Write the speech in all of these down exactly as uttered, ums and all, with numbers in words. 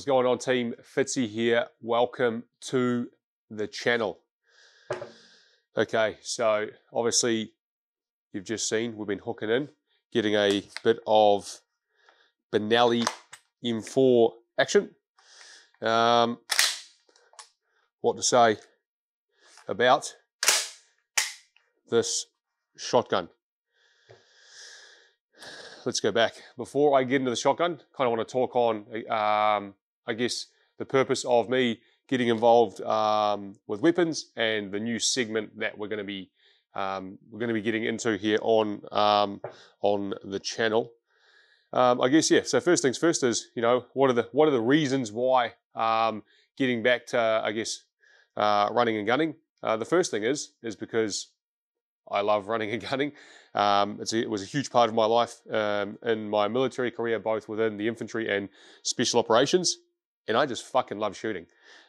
is going on, team? Fitzy here. Welcome to the channel. Okay, so obviously you've just seen we've been hooking in, getting a bit of Benelli M four action. Um, what to say about this shotgun? Let's go back. Before I get into the shotgun, kind of want to talk on, um, I guess, the purpose of me getting involved um, with weapons and the new segment that we're going to be um, we're going to be getting into here on um, on the channel. Um, I guess, yeah. So first things first is, you know, what are the what are the reasons why um, getting back to, I guess, uh, running and gunning? Uh, the first thing is is because I love running and gunning. Um, it's a, it was a huge part of my life um, in my military career, both within the infantry and special operations. And I just fucking love shooting.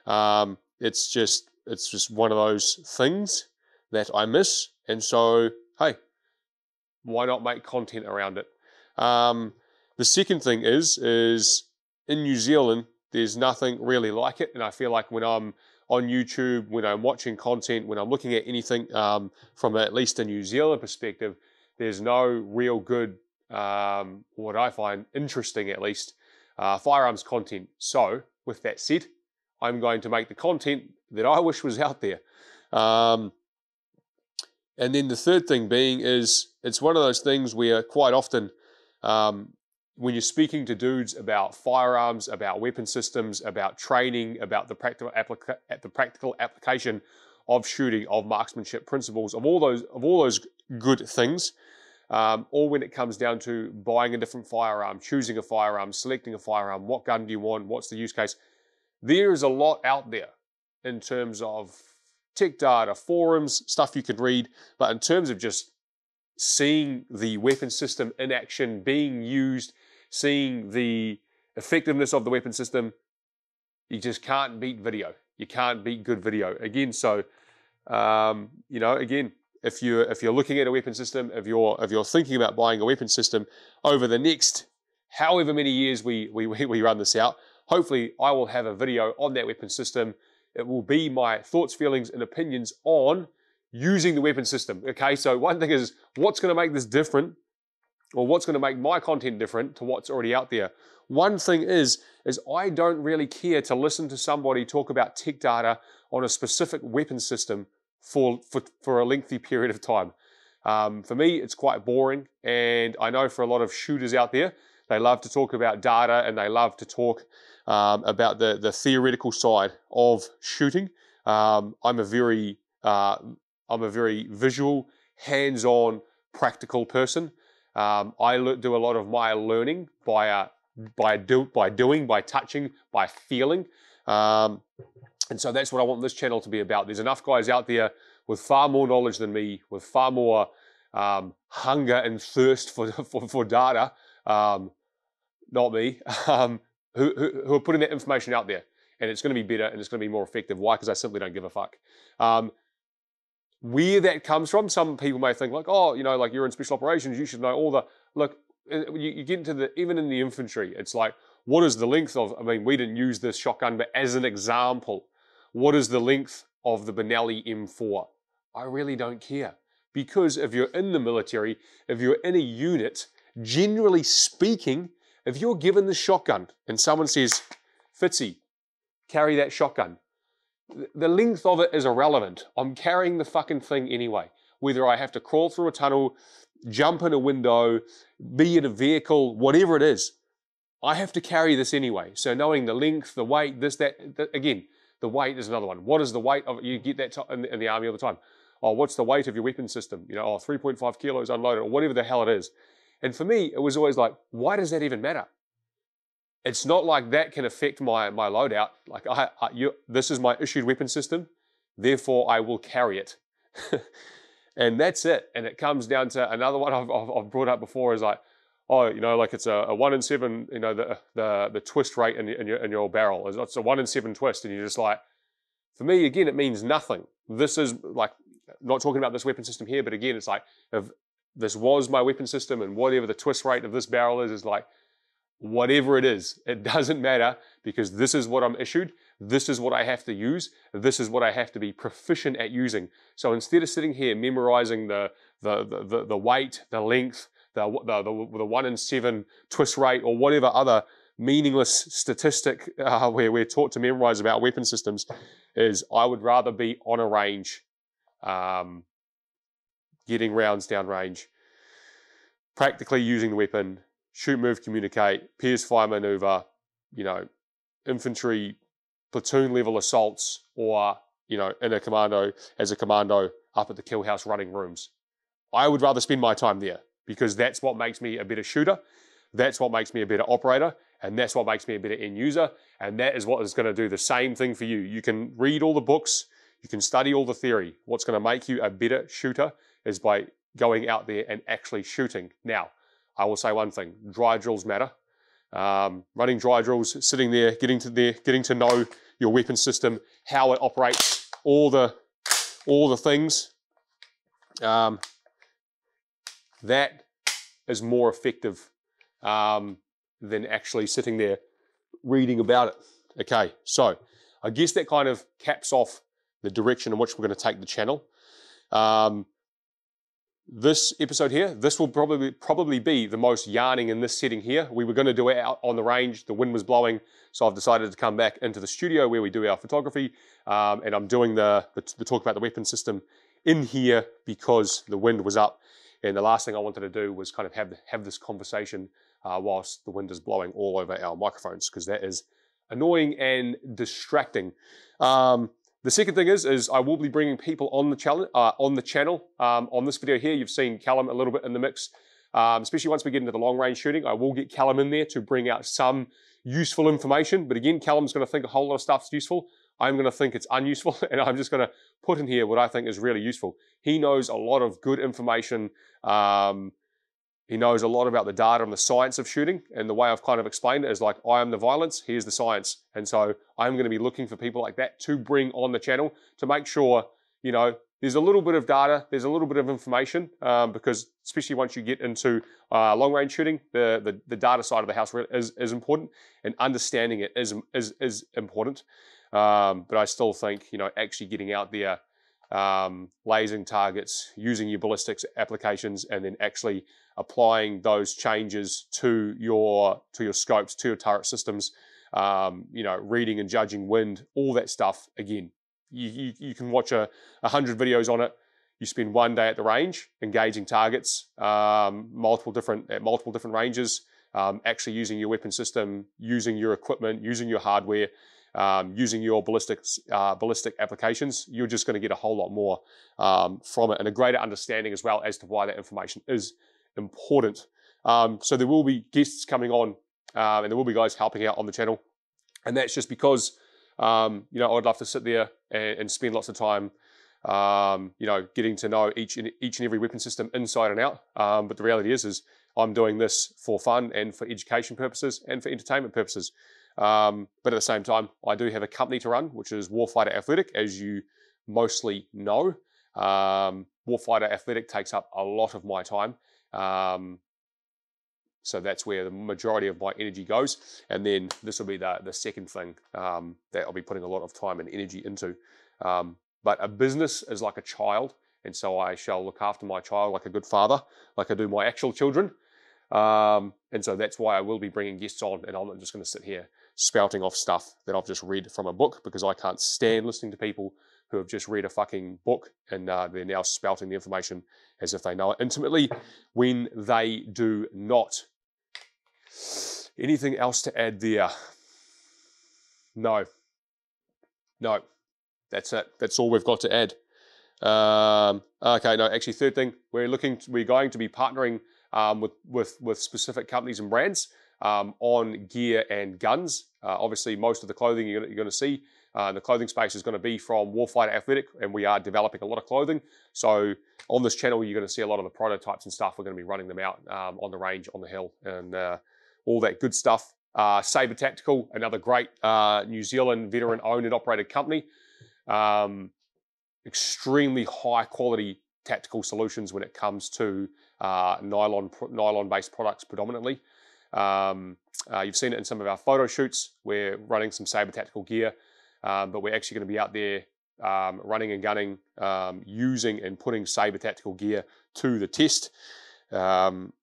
Um, it's just it's just one of those things that I miss. And so, hey, why not make content around it? Um, the second thing is is in New Zealand, there's nothing really like it. And I feel like when I'm on YouTube, when I'm watching content, when I'm looking at anything um, from at least a New Zealand perspective, there's no real good, um, what I find interesting at least, uh, firearms content. So with that said, I'm going to make the content that I wish was out there. Um, and then the third thing being is it's one of those things where quite often um, when you're speaking to dudes about firearms, about weapon systems, about training, about the practical applica the practical application of shooting, of marksmanship principles, of all those of all those good things, um, or when it comes down to buying a different firearm, choosing a firearm, selecting a firearm, what gun do you want, what's the use case? There is a lot out there in terms of tech data, forums, stuff you could read, but in terms of just seeing the weapon system in action, being used, seeing the effectiveness of the weapon system, you just can't beat video. You can't beat good video. Again, so, um, you know, again, if you're, if you're looking at a weapon system, if you're, if you're thinking about buying a weapon system over the next however many years we, we, we run this out, hopefully I will have a video on that weapon system. It will be my thoughts, feelings, and opinions on using the weapon system, okay? So one thing is, what's going to make this different? Or what's going to make my content different to what's already out there? One thing is, is I don't really care to listen to somebody talk about tech data on a specific weapon system for, for, for a lengthy period of time. Um, for me, it's quite boring. And I know for a lot of shooters out there, they love to talk about data and they love to talk um, about the, the theoretical side of shooting. Um, I'm a very, uh, I'm a very visual, hands-on, practical person. Um, I do a lot of my learning by uh, by do by doing, by touching, by feeling, um, and so that's what I want this channel to be about. There's enough guys out there with far more knowledge than me, with far more um, hunger and thirst for for, for data, um, not me, um, who, who who are putting that information out there, and it's going to be better and it's going to be more effective. Why? Because I simply don't give a fuck. Um, Where that comes from, some people may think like, oh, you know, like you're in special operations, you should know all the, look, you, you get into the, even in the infantry, it's like, what is the length of, I mean, we didn't use this shotgun, but as an example, what is the length of the Benelli M four? I really don't care. Because if you're in the military, if you're in a unit, generally speaking, if you're given the shotgun and someone says, Fitzy, carry that shotgun, the length of it is irrelevant. I'm carrying the fucking thing anyway. Whether I have to crawl through a tunnel, jump in a window, be in a vehicle, whatever it is, I have to carry this anyway. So knowing the length, the weight, this, that, the, again, the weight is another one. What is the weight of, you get that in the, in the army all the time. Oh, what's the weight of your weapon system? You know, oh, three point five kilos unloaded or whatever the hell it is. And for me, it was always like, why does that even matter? It's not like that can affect my, my loadout. Like, I, I, you, this is my issued weapon system, therefore I will carry it. And that's it. And it comes down to another one I've, I've brought up before is like, oh, you know, like it's a, a one in seven, you know, the the, the twist rate in, in, your, in your barrel. It's a one in seven twist. And you're just like, for me, again, it means nothing. This is like, not talking about this weapon system here, but again, it's like, if this was my weapon system and whatever the twist rate of this barrel is, is like, whatever it is, it doesn't matter, because this is what I'm issued, this is what I have to use, this is what I have to be proficient at using. So instead of sitting here memorizing the, the, the, the, the weight, the length, the, the, the, the one in seven twist rate, or whatever other meaningless statistic uh, where we're taught to memorize about weapon systems, is I would rather be on a range, um, getting rounds down range, practically using the weapon, shoot, move, communicate, pierce, fire, maneuver, you know, infantry, platoon level assaults, or, you know, in a commando, as a commando up at the kill house running rooms. I would rather spend my time there, because that's what makes me a better shooter. That's what makes me a better operator. And that's what makes me a better end user. And that is what is going to do the same thing for you. You can read all the books. You can study all the theory. What's going to make you a better shooter is by going out there and actually shooting. Now, I will say one thing, dry drills matter. Um, running dry drills, sitting there, getting to there, getting to know your weapon system, how it operates, all the, all the things. Um, that is more effective um, than actually sitting there reading about it. Okay, so I guess that kind of caps off the direction in which we're going to take the channel. Um, This episode here, this will probably probably be the most yarning in this setting here. We were going to do it out on the range. The wind was blowing, so I've decided to come back into the studio where we do our photography, um, and I'm doing the, the, the talk about the weapon system in here because the wind was up, and the last thing I wanted to do was kind of have, have this conversation uh, whilst the wind is blowing all over our microphones, because that is annoying and distracting. Um, The second thing is, is I will be bringing people on the channel, uh, on the channel, um, on this video here. You've seen Callum a little bit in the mix, um, especially once we get into the long range shooting. I will get Callum in there to bring out some useful information. But again, Callum's going to think a whole lot of stuff's useful. I'm going to think it's unuseful, and I'm just going to put in here what I think is really useful. He knows a lot of good information. Um, he knows a lot about the data and the science of shooting, and the way I've kind of explained it is like, I am the violence, here's the science. And so I'm going to be looking for people like that to bring on the channel to make sure, you know, there's a little bit of data, there's a little bit of information, um, because especially once you get into uh, long range shooting, the, the, the data side of the house is, is important, and understanding it is, is, is important. Um, but I still think, you know, actually getting out there, Um, lasing targets, using your ballistics applications, and then actually applying those changes to your to your scopes, to your turret systems, um, you know, reading and judging wind, all that stuff. Again, you, you, you can watch a, a hundred videos on it. You spend one day at the range, engaging targets, um, multiple different at multiple different ranges, um, actually using your weapon system, using your equipment, using your hardware. Um, using your ballistics, uh, ballistic applications, you're just going to get a whole lot more um, from it, and a greater understanding as well as to why that information is important. Um, so there will be guests coming on, uh, and there will be guys helping out on the channel, and that's just because um, you know, I'd love to sit there and, and spend lots of time, um, you know, getting to know each and each and every weapon system inside and out. Um, but the reality is, is I'm doing this for fun and for education purposes and for entertainment purposes. Um, but at the same time, I do have a company to run, which is Warfighter Athletic, as you mostly know. Um, Warfighter Athletic takes up a lot of my time. Um, so that's where the majority of my energy goes. And then this will be the, the second thing um, that I'll be putting a lot of time and energy into. Um, but a business is like a child. And so I shall look after my child like a good father, like I do my actual children. Um, and so that's why I will be bringing guests on, and I'm not just going to sit here spouting off stuff that I've just read from a book, because I can't stand listening to people who have just read a fucking book and uh, they're now spouting the information as if they know it intimately when they do not. Anything else to add there? No. No. That's it. That's all we've got to add. Um, okay, no, actually, third thing, we're looking, to, we're going to be partnering um, with, with, with specific companies and brands Um, on gear and guns. Uh, obviously, most of the clothing you're, you're going to see, uh, the clothing space is going to be from Warfighter Athletic, and we are developing a lot of clothing. So on this channel, you're going to see a lot of the prototypes and stuff. We're going to be running them out um, on the range, on the hill, and uh, all that good stuff. Uh, Saber Tactical, another great uh, New Zealand veteran-owned and operated company. Um, extremely high-quality tactical solutions when it comes to uh, nylon, nylon-based products predominantly. Um, Uh, you've seen it in some of our photo shoots. We're running some Saber Tactical gear, um, but we're actually going to be out there um, running and gunning, um, using and putting Saber Tactical gear to the test, um,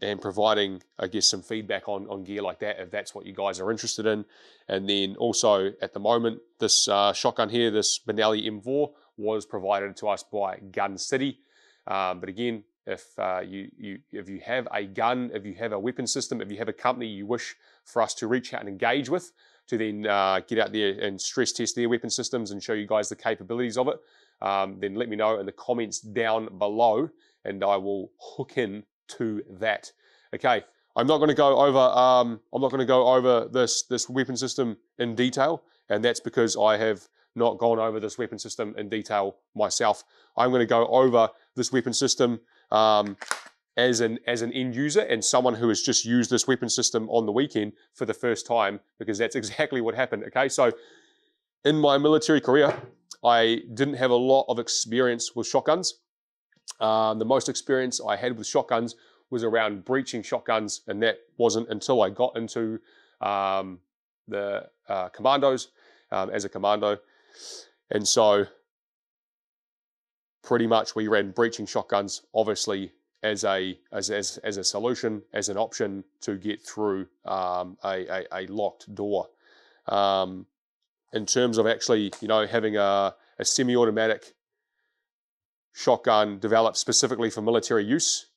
and providing, I guess, some feedback on, on gear like that, if that's what you guys are interested in. And then also at the moment, this uh, shotgun here, this Benelli M four, was provided to us by Gun City. Um, but again, If uh, you, you if you have a gun, if you have a weapon system, if you have a company you wish for us to reach out and engage with, to then uh, get out there and stress test their weapon systems and show you guys the capabilities of it, um, then let me know in the comments down below and I will hook in to that. Okay, I'm not going to go over um, I'm not going to go over this this weapon system in detail, and that's because I have not gone over this weapon system in detail myself. I'm going to go over this weapon system um, as an as an end user and someone who has just used this weapon system on the weekend for the first time, because that's exactly what happened. Okay, so in my military career, I didn't have a lot of experience with shotguns. Um, the most experience I had with shotguns was around breaching shotguns, and that wasn't until I got into um, the uh, commandos um, as a commando. And so pretty much we ran breaching shotguns, obviously, as a as as, as a solution, as an option to get through um, a, a, a locked door. Um, in terms of actually, you know, having a, a semi-automatic shotgun developed specifically for military use,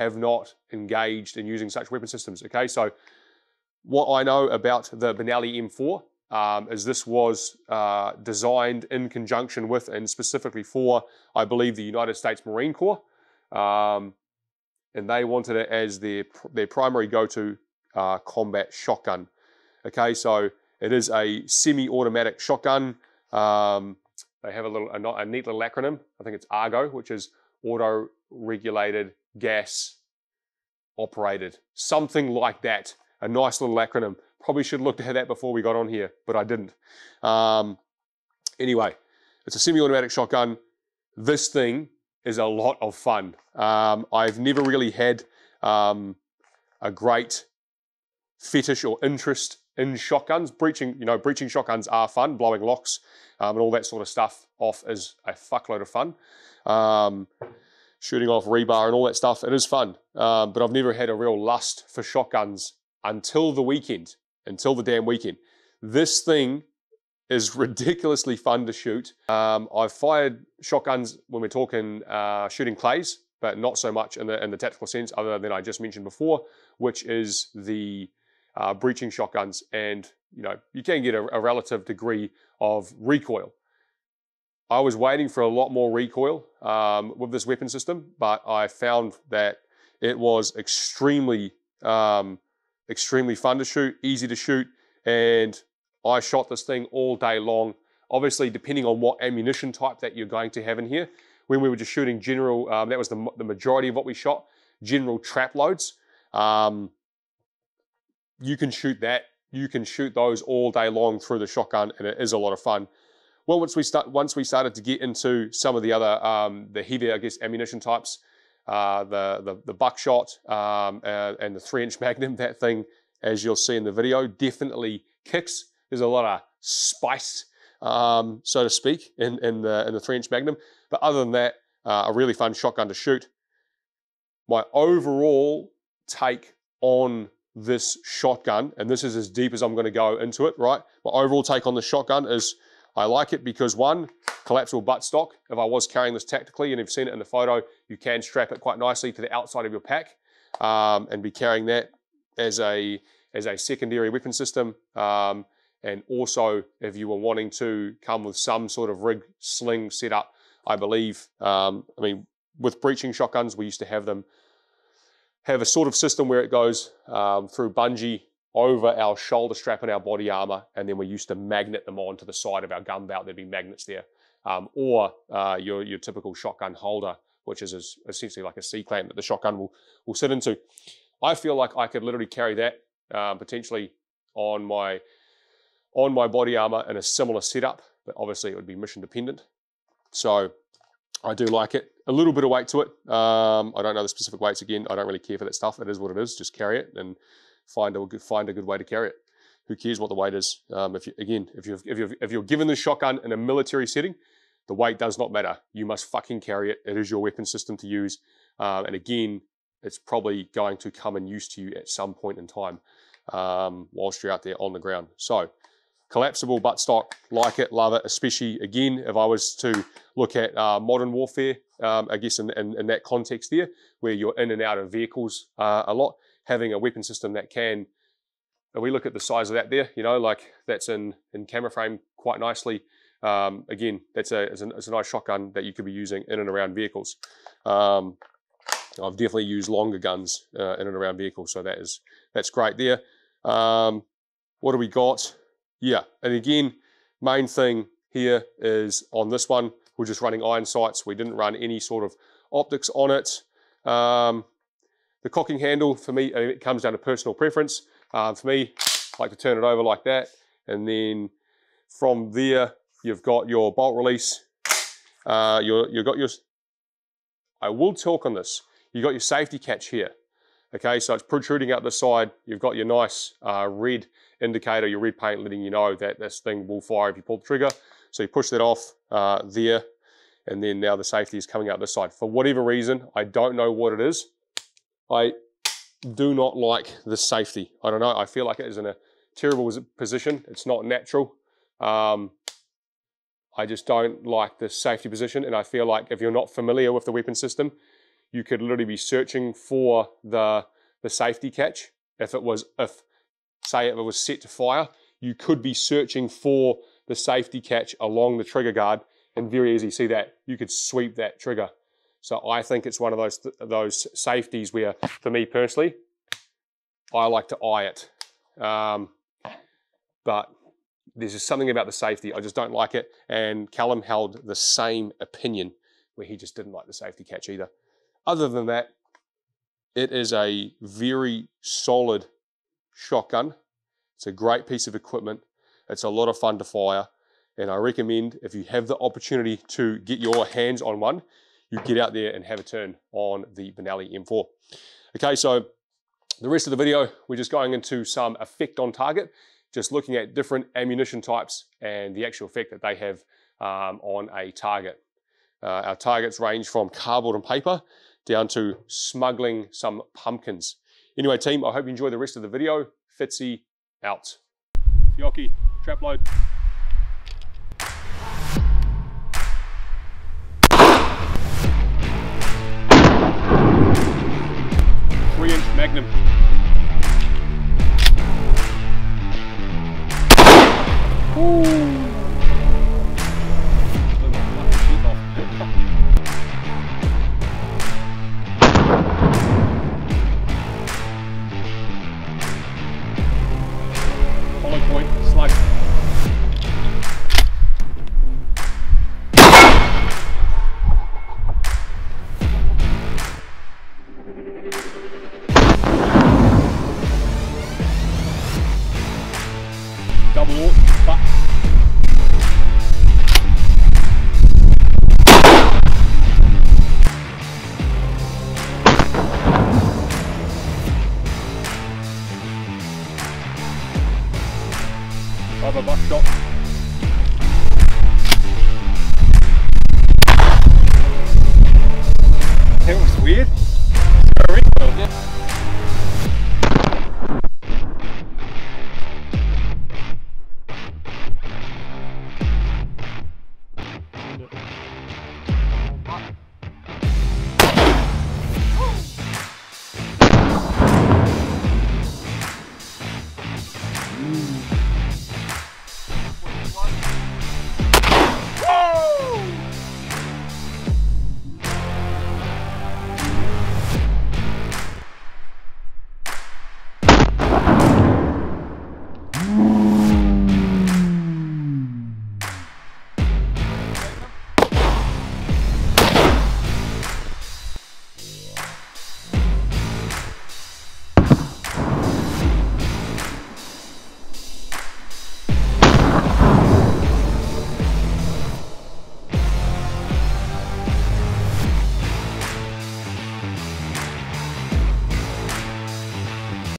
have not engaged in using such weapon systems. Okay, so what I know about the Benelli M four, Um, as this was uh, designed in conjunction with and specifically for, I believe, the United States Marine Corps. Um, and they wanted it as their, their primary go-to uh, combat shotgun. Okay, so it is a semi-automatic shotgun. Um, they have a little, a, a neat little acronym. I think it's ARGO, which is Auto-Regulated Gas Operated. Something like that. A nice little acronym. Probably should have looked at that before we got on here, but I didn't. Um, anyway, it's a semi-automatic shotgun. This thing is a lot of fun. Um, I've never really had um, a great fetish or interest in shotguns. Breaching, you know, breaching shotguns are fun. Blowing locks um, and all that sort of stuff off is a fuckload of fun. Um, shooting off rebar and all that stuff, it is fun. Um, but I've never had a real lust for shotguns until the weekend. Until the damn weekend. This thing is ridiculously fun to shoot. Um, I've fired shotguns when we're talking uh, shooting clays, but not so much in the, in the tactical sense, other than I just mentioned before, which is the uh, breaching shotguns. And you know, you can get a, a relative degree of recoil. I was waiting for a lot more recoil um, with this weapon system, but I found that it was extremely um, extremely fun to shoot, easy to shoot, and I shot this thing all day long. Obviously, depending on what ammunition type that you're going to have in here. When we were just shooting general, um, that was the, the majority of what we shot, general trap loads. Um, you can shoot that. You can shoot those all day long through the shotgun, and it is a lot of fun. Well, once we start, once we started to get into some of the other, um, the heavier, I guess, ammunition types, Uh, the, the, the buckshot um, uh, and the three inch magnum, that thing, as you'll see in the video, definitely kicks. There's a lot of spice, um, so to speak, in, in the in the three inch magnum. But other than that, uh, a really fun shotgun to shoot. My overall take on this shotgun, and this is as deep as I'm going to go into it, right? My overall take on the shotgun is I like it because, one, collapsible buttstock. If I was carrying this tactically, and you've seen it in the photo, you can strap it quite nicely to the outside of your pack um, and be carrying that as a, as a secondary weapon system. Um, and also, if you were wanting to come with some sort of rig sling setup, I believe, um, I mean, with breaching shotguns, we used to have them have a sort of system where it goes um, through bungee over our shoulder strap and our body armor, and then we used to magnet them onto the side of our gun belt. There'd be magnets there. Um, or uh, your, your typical shotgun holder, which is, is essentially like a C-clamp that the shotgun will, will sit into. I feel like I could literally carry that uh, potentially on my, on my body armor in a similar setup, but obviously it would be mission dependent. So I do like it. A little bit of weight to it. Um, I don't know the specific weights again. I don't really care for that stuff. It is what it is. Just carry it and find a good, find a good way to carry it. Who cares what the weight is? Um, if you, again, if you've, if, you've, if you're given the shotgun in a military setting, the weight does not matter. You must fucking carry it. It is your weapon system to use. Uh, and again, it's probably going to come in use to you at some point in time um, whilst you're out there on the ground. So collapsible buttstock, like it, love it, especially again, if I was to look at uh, modern warfare, um, I guess in, in, in that context there, where you're in and out of vehicles uh, a lot, having a weapon system that can, and we look at the size of that there, you know, like that's in, in camera frame quite nicely. Um, again, that's a, it's a, it's a nice shotgun that you could be using in and around vehicles. Um, I've definitely used longer guns uh, in and around vehicles, so that is, that's great there. Um, what do we got? Yeah, and again, main thing here is on this one, we're just running iron sights. We didn't run any sort of optics on it. Um, the cocking handle, for me, it comes down to personal preference. Uh, for me, I like to turn it over like that. And then from there, you've got your bolt release. Uh, you're, you've got your, I will talk on this. You've got your safety catch here. Okay, so it's protruding out this side. You've got your nice uh, red indicator, your red paint letting you know that this thing will fire if you pull the trigger. So you push that off uh, there. And then now the safety is coming out this side. For whatever reason, I don't know what it is. I do not like the safety. I don't know, I feel like it is in a terrible position. It's not natural. Um, I just don't like the safety position, and I feel like if you're not familiar with the weapon system, you could literally be searching for the, the safety catch. If it was, if say if it was set to fire, you could be searching for the safety catch along the trigger guard, and very easily see that. You could sweep that trigger. So I think it's one of those, those safeties where, for me personally, I like to eye it. Um, but there's just something about the safety, I just don't like it. And Callum held the same opinion where he just didn't like the safety catch either. Other than that, it is a very solid shotgun. It's a great piece of equipment. It's a lot of fun to fire. And I recommend if you have the opportunity to get your hands on one, you get out there and have a turn on the Benelli M four. Okay, so the rest of the video, we're just going into some effect on target, just looking at different ammunition types and the actual effect that they have um, on a target. Uh, our targets range from cardboard and paper down to smuggling some pumpkins. Anyway, team, I hope you enjoy the rest of the video. Fitzy out. Fiocchi, trap load. Magnum. Ooh. Hollow point, slug. Weird.